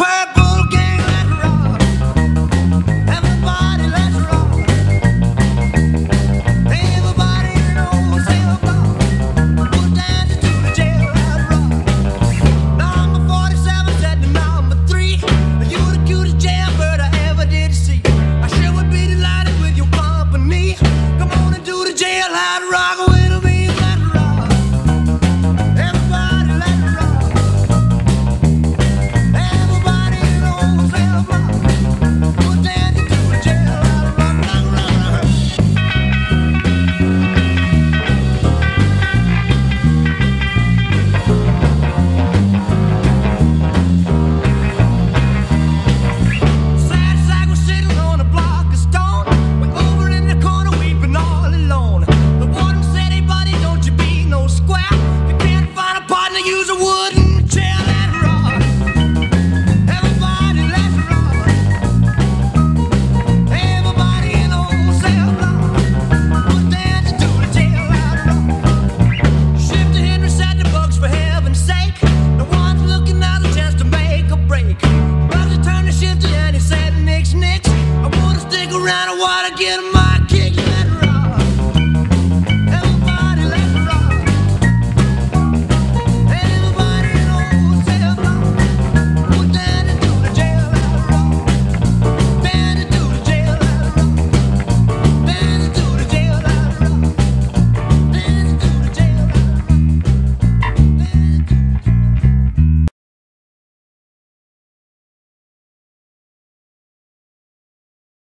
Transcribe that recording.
purple.